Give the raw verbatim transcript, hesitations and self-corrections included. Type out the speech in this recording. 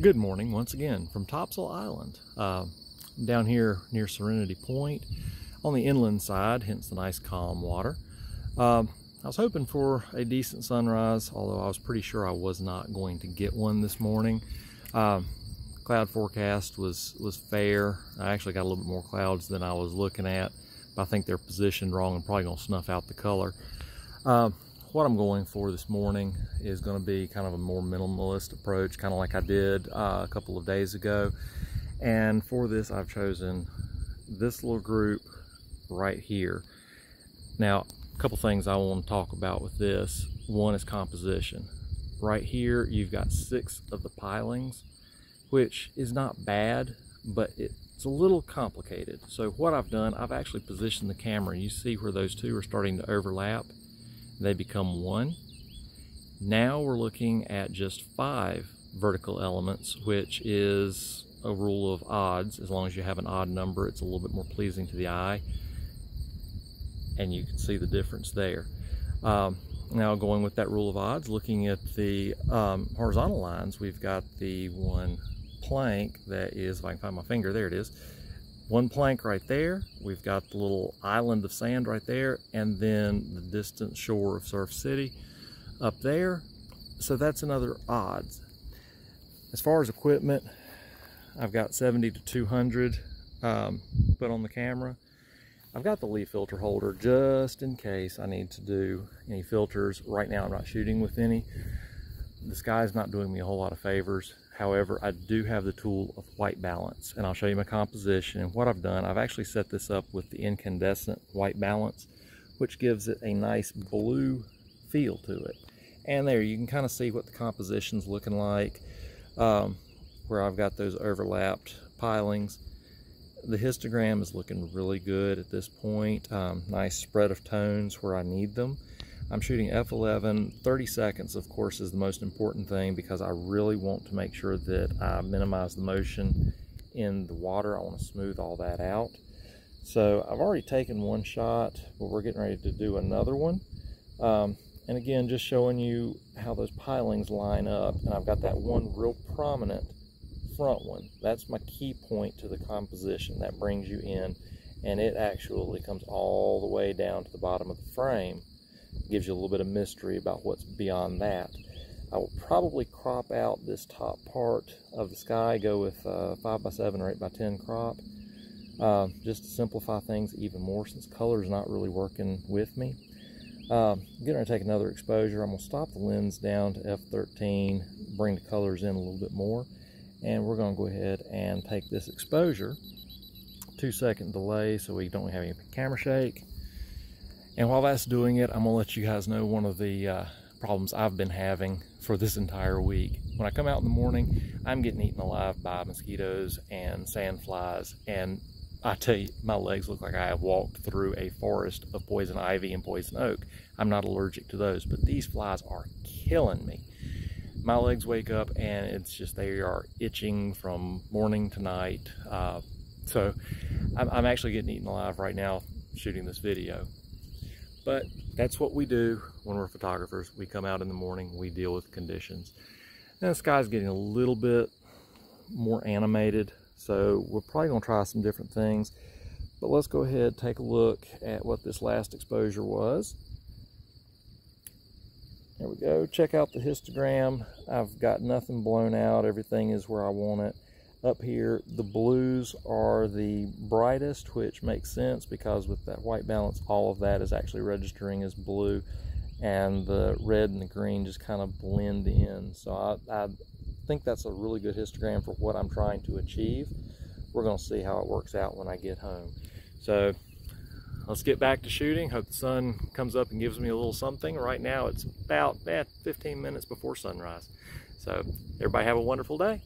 Good morning once again from Topsail Island, uh, down here near Serenity Point on the inland side, hence the nice calm water. Uh, I was hoping for a decent sunrise, although I was pretty sure I was not going to get one this morning. Uh, cloud forecast was, was fair. I actually got a little bit more clouds than I was looking at, but I think they're positioned wrong and probably going to snuff out the color. Uh, What I'm going for this morning is going to be kind of a more minimalist approach, kind of like I did uh, a couple of days ago. And for this, I've chosen this little group right here. Now, a couple things I want to talk about with this. One is composition. Right here, you've got six of the pilings, which is not bad, but it's a little complicated. So what I've done, I've actually positioned the camera. You see where those two are starting to overlap. They become one. Now we're looking at just five vertical elements, which is a rule of odds. As long as you have an odd number, it's a little bit more pleasing to the eye, and you can see the difference there. Um, now going with that rule of odds, looking at the um, horizontal lines, we've got the one plank that is, if I can find my finger, there it is. One plank right there, we've got the little island of sand right there, and then the distant shore of Surf City up there. So that's another odds. As far as equipment, I've got seventy to two hundred um, put on the camera. I've got the leaf filter holder just in case I need to do any filters. Right now I'm not shooting with any. The sky's not doing me a whole lot of favors. However, I do have the tool of white balance, and I'll show you my composition. And what I've done, I've actually set this up with the incandescent white balance, which gives it a nice blue feel to it. And there, you can kind of see what the composition's looking like, um, where I've got those overlapped pilings. The histogram is looking really good at this point. Um, nice spread of tones where I need them. I'm shooting f eleven, thirty seconds of course is the most important thing because I really want to make sure that I minimize the motion in the water. I want to smooth all that out. So I've already taken one shot, but we're getting ready to do another one. Um, and again, just showing you how those pilings line up, and I've got that one real prominent front one. That's my key point to the composition. That brings you in, and it actually comes all the way down to the bottom of the frame. Gives you a little bit of mystery about what's beyond that. I will probably crop out this top part of the sky, go with uh, five by seven or eight by ten crop, uh, just to simplify things even more since color is not really working with me. Uh, I'm going to take another exposure. I'm going to stop the lens down to f thirteen, bring the colors in a little bit more, and we're going to go ahead and take this exposure. Two second delay so we don't have any camera shake. And while that's doing it, I'm gonna let you guys know one of the uh, problems I've been having for this entire week. When I come out in the morning, I'm getting eaten alive by mosquitoes and sand flies. And I tell you, my legs look like I have walked through a forest of poison ivy and poison oak. I'm not allergic to those, but these flies are killing me. My legs wake up and it's just, they are itching from morning to night. Uh, so I'm, I'm actually getting eaten alive right now shooting this video. But that's what we do when we're photographers. We come out in the morning, we deal with conditions. Now the sky's getting a little bit more animated, so we're probably gonna try some different things. But let's go ahead and take a look at what this last exposure was. There we go, check out the histogram. I've got nothing blown out, everything is where I want it. Up here, the blues are the brightest, which makes sense because with that white balance, all of that is actually registering as blue, and the red and the green just kind of blend in. So I, I think that's a really good histogram for what I'm trying to achieve. We're going to see how it works out when I get home. So let's get back to shooting. Hope the sun comes up and gives me a little something. Right now it's about eh, fifteen minutes before sunrise. So everybody have a wonderful day.